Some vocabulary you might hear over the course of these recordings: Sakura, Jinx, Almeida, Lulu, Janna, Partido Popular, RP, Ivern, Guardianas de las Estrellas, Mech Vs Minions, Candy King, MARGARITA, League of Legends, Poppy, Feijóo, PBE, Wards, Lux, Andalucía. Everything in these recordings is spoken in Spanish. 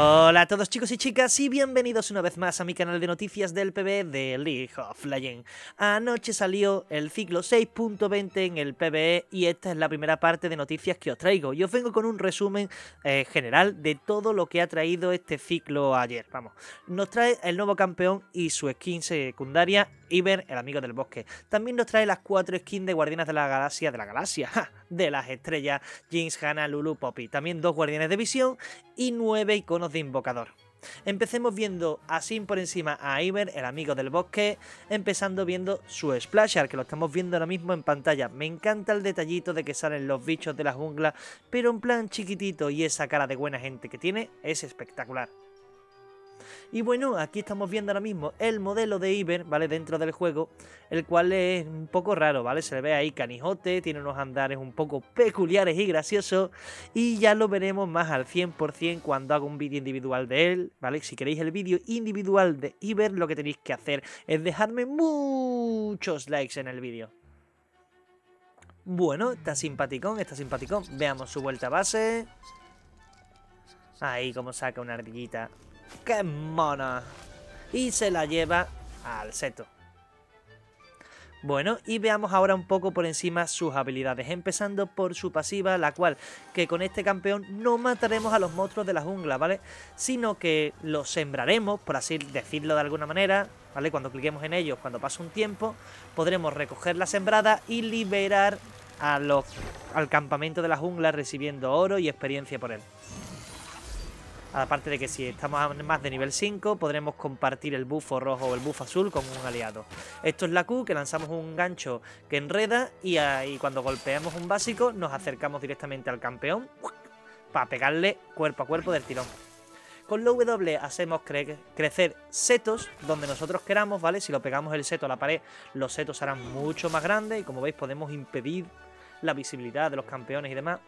Hola a todos chicos y chicas y bienvenidos una vez más a mi canal de noticias del PBE de League of Legends. Anoche salió el ciclo 6.20 en el PBE y esta es la primera parte de noticias que os traigo. Yo vengo con un resumen general de todo lo que ha traído este ciclo ayer. Vamos, nos trae el nuevo campeón y su skin secundaria, Ivern, el amigo del bosque. También nos trae las 4 skins de Guardianas de la Galaxia, de las Estrellas, Jinx, Janna, Lulu, Poppy. También 2 Guardianes de Visión y 9 iconos de invocador. Empecemos viendo así por encima a Ivern, el amigo del bosque, empezando viendo su splasher, que lo estamos viendo ahora mismo en pantalla. Me encanta el detallito de que salen los bichos de la jungla, pero en plan chiquitito, y esa cara de buena gente que tiene es espectacular. Y bueno, aquí estamos viendo ahora mismo el modelo de Ivern, ¿vale? Dentro del juego, el cual es un poco raro, ¿vale? Se le ve ahí canijote, tiene unos andares un poco peculiares y graciosos. Y ya lo veremos más al 100% cuando haga un vídeo individual de él, ¿vale? Si queréis el vídeo individual de Ivern, lo que tenéis que hacer es dejarme muchos likes en el vídeo. Bueno, está simpaticón, está simpaticón. Veamos su vuelta a base. Ahí como saca una ardillita. ¡Qué mona! Y se la lleva al seto. Bueno, y veamos ahora un poco por encima sus habilidades, empezando por su pasiva, la cual, que con este campeón no mataremos a los monstruos de la jungla, ¿vale? Sino que los sembraremos, por así decirlo de alguna manera, ¿vale? Cuando cliquemos en ellos, cuando pase un tiempo, podremos recoger la sembrada y liberar al campamento de la jungla, recibiendo oro y experiencia por él. Aparte de que si estamos a más de nivel 5 podremos compartir el bufo rojo o el bufo azul con un aliado. Esto es la Q, que lanzamos un gancho que enreda y cuando golpeamos un básico nos acercamos directamente al campeón para pegarle cuerpo a cuerpo del tirón. Con la W hacemos crecer setos donde nosotros queramos, ¿vale? Si lo pegamos el seto a la pared, los setos serán mucho más grandes y como veis podemos impedir la visibilidad de los campeones y demás.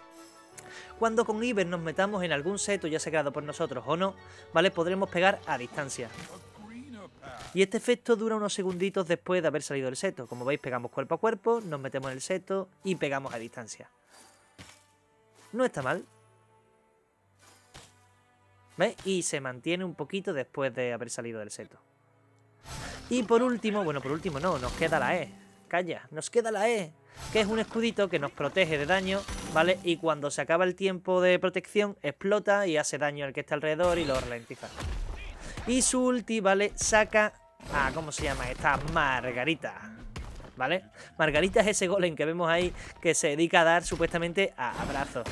Cuando con Ivern nos metamos en algún seto, ya sea creado por nosotros o no, ¿vale? Podremos pegar a distancia. Y este efecto dura unos segunditos después de haber salido del seto. Como veis, pegamos cuerpo a cuerpo, nos metemos en el seto y pegamos a distancia. No está mal. ¿Veis? Y se mantiene un poquito después de haber salido del seto. Y por último, bueno, por último no, nos queda la E. Calla, nos queda la E, que es un escudito que nos protege de daño, ¿vale? Y cuando se acaba el tiempo de protección, explota y hace daño al que está alrededor y lo ralentiza. Y su ulti, ¿vale? Saca a, ¿cómo se llama? Esta Margarita, ¿vale? Margarita es ese golem que vemos ahí que se dedica a dar supuestamente a abrazos,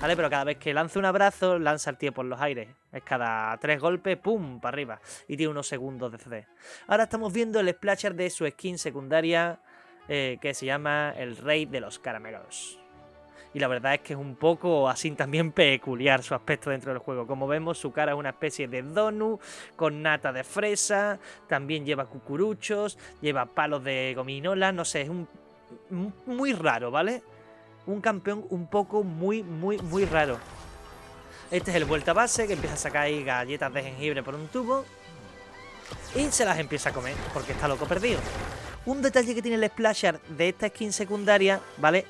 ¿vale? Pero cada vez que lanza un abrazo, lanza el tío por los aires. Es cada 3 golpes, ¡pum!, para arriba. Y tiene unos segundos de CD. Ahora estamos viendo el splasher de su skin secundaria, que se llama el Rey de los Caramelos. Y la verdad es que es un poco así también peculiar su aspecto dentro del juego. Como vemos, su cara es una especie de donut con nata de fresa. También lleva cucuruchos, lleva palos de gominola. No sé, es muy raro, ¿vale? Un campeón un poco muy raro. Este es el vuelta base, que empieza a sacar ahí galletas de jengibre por un tubo. Y se las empieza a comer, porque está loco perdido. Un detalle que tiene el splasher de esta skin secundaria, ¿vale?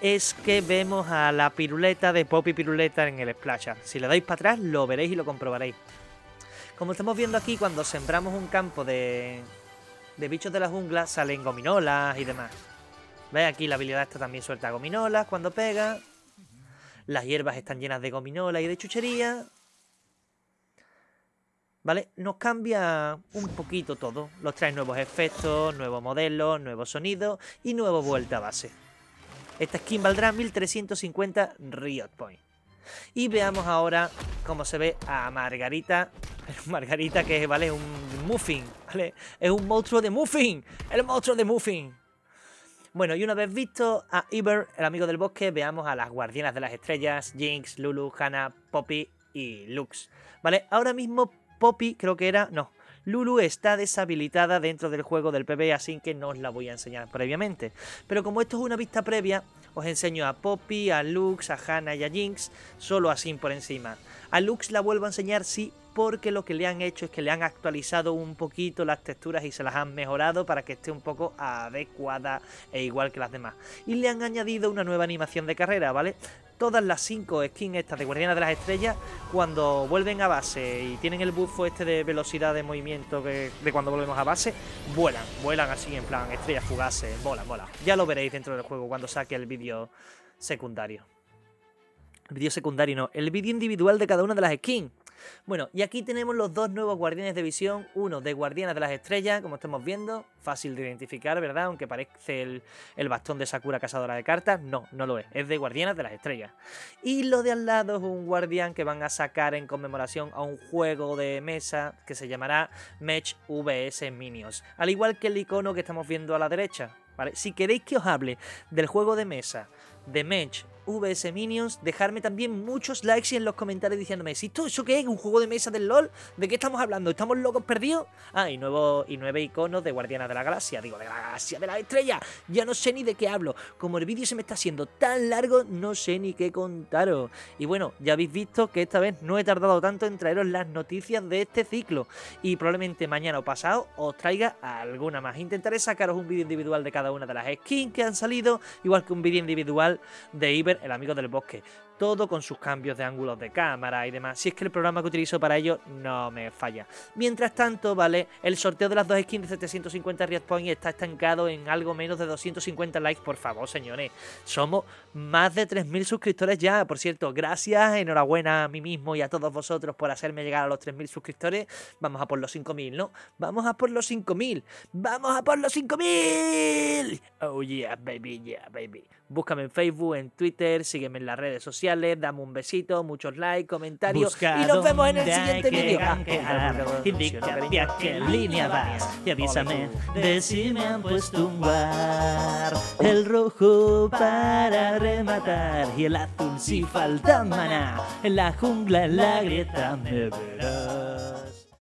Es que vemos a la piruleta de Poppy Piruleta en el splasher. Si le dais para atrás, lo veréis y lo comprobaréis. Como estamos viendo aquí, cuando sembramos un campo de bichos de la jungla, salen gominolas y demás. ¿Veis? Aquí la habilidad esta también suelta gominolas cuando pega. Las hierbas están llenas de gominolas y de chuchería. ¿Vale? Nos cambia un poquito todo. Los trae nuevos efectos, nuevos modelos, nuevos sonidos y nueva vuelta a base. Esta skin valdrá 1350 Riot Points. Y veamos ahora cómo se ve a Margarita. Margarita que, ¿vale? Es un muffin, ¿vale? Es un monstruo de muffin. El monstruo de muffin. Bueno, y una vez visto a Ivern, el amigo del bosque, veamos a las Guardianas de las Estrellas, Jinx, Lulu, Janna, Poppy y Lux. ¿Vale? Ahora mismo Poppy creo que era... No, Lulu está deshabilitada dentro del juego del PBE, así que no os la voy a enseñar previamente. Pero como esto es una vista previa, os enseño a Poppy, a Lux, a Janna y a Jinx, solo así por encima. A Lux la vuelvo a enseñar, sí, porque lo que le han hecho es que le han actualizado un poquito las texturas y se las han mejorado para que esté un poco adecuada e igual que las demás. Y le han añadido una nueva animación de carrera, ¿vale? todas las 5 skins estas de Guardianas de las Estrellas, cuando vuelven a base y tienen el buffo este de velocidad de movimiento de cuando volvemos a base, vuelan así en plan estrellas fugaces, volan. Ya lo veréis dentro del juego cuando saque el vídeo secundario. El vídeo secundario no, el vídeo individual de cada una de las skins. Bueno, y aquí tenemos los dos nuevos guardianes de visión. Uno de Guardianas de las Estrellas, como estamos viendo, fácil de identificar, ¿verdad? Aunque parece el bastón de Sakura cazadora de cartas, no lo es de Guardianas de las Estrellas. Y lo de al lado es un guardián que van a sacar en conmemoración a un juego de mesa que se llamará Mech Vs Minions, al igual que el icono que estamos viendo a la derecha, ¿vale? Si queréis que os hable del juego de mesa de Mech Vs Minions, dejarme también muchos likes y en los comentarios diciéndome si eso qué es, un juego de mesa del LOL, ¿de qué estamos hablando? ¿Estamos locos perdidos? Ah, y nueve iconos de Guardianas de la Galaxia, digo, de la Galaxia de la Estrella, ya no sé ni de qué hablo, como el vídeo se me está haciendo tan largo, no sé ni qué contaros. Y bueno, ya habéis visto que esta vez no he tardado tanto en traeros las noticias de este ciclo, y probablemente mañana o pasado os traiga alguna más. Intentaré sacaros un vídeo individual de cada una de las skins que han salido, igual que un vídeo individual de Ivern, el amigo del bosque, todo con sus cambios de ángulos de cámara y demás, si es que el programa que utilizo para ello no me falla. Mientras tanto, vale, el sorteo de las dos skins de 750 Riot Points está estancado en algo menos de 250 likes, por favor, señores. Somos más de 3000 suscriptores ya, por cierto, gracias, enhorabuena a mí mismo y a todos vosotros por hacerme llegar a los 3000 suscriptores. Vamos a por los 5000, ¿no? Vamos a por los 5000, vamos a por los 5000. Oh yeah, baby, yeah, baby. Búscame en Facebook, en Twitter, sígueme en las redes sociales, dame un besito, muchos likes, comentarios. Busca y nos vemos en el siguiente vídeo. Indícame a qué línea vas y avísame de si me han puesto un war. El rojo para rematar y el azul si falta maná. En la jungla, en la grieta me verás.